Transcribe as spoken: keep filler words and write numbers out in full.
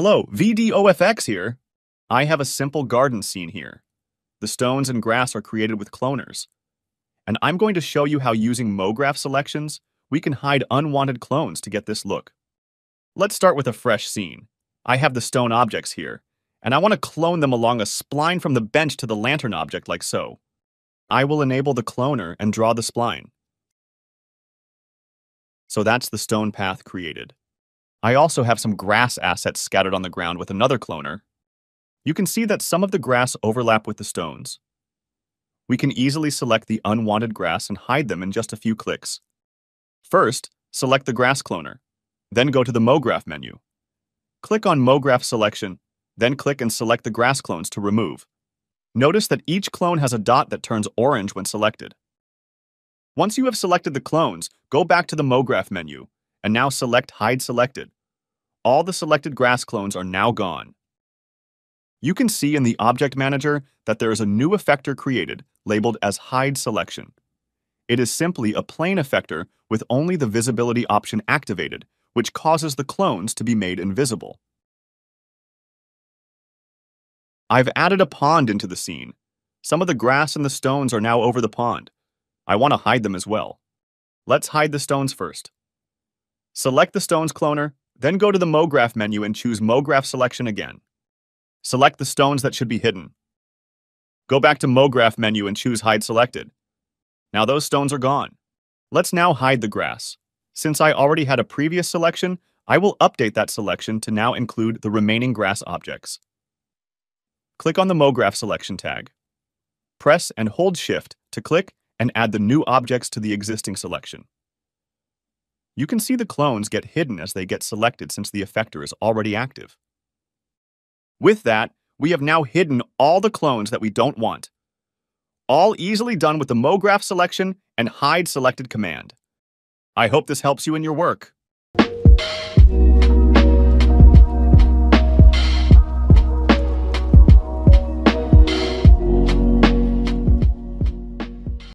Hello, V D O F X here. I have a simple garden scene here. The stones and grass are created with cloners. And I'm going to show you how using MoGraph selections, we can hide unwanted clones to get this look. Let's start with a fresh scene. I have the stone objects here, and I want to clone them along a spline from the bench to the lantern object like so. I will enable the cloner and draw the spline. So that's the stone path created. I also have some grass assets scattered on the ground with another cloner. You can see that some of the grass overlap with the stones. We can easily select the unwanted grass and hide them in just a few clicks. First, select the grass cloner, then go to the MoGraph menu. Click on MoGraph selection, then click and select the grass clones to remove. Notice that each clone has a dot that turns orange when selected. Once you have selected the clones, go back to the MoGraph menu. And now select Hide Selected. All the selected grass clones are now gone. You can see in the Object Manager that there is a new effector created labeled as Hide Selection. It is simply a plain effector with only the visibility option activated, which causes the clones to be made invisible. I've added a pond into the scene. Some of the grass and the stones are now over the pond. I want to hide them as well. Let's hide the stones first. Select the stones cloner, then go to the MoGraph menu and choose MoGraph selection again. Select the stones that should be hidden. Go back to MoGraph menu and choose Hide Selected. Now those stones are gone. Let's now hide the grass. Since I already had a previous selection, I will update that selection to now include the remaining grass objects. Click on the MoGraph selection tag. Press and hold Shift to click and add the new objects to the existing selection. You can see the clones get hidden as they get selected since the effector is already active. With that, we have now hidden all the clones that we don't want. All easily done with the MoGraph selection and Hide Selected command. I hope this helps you in your work.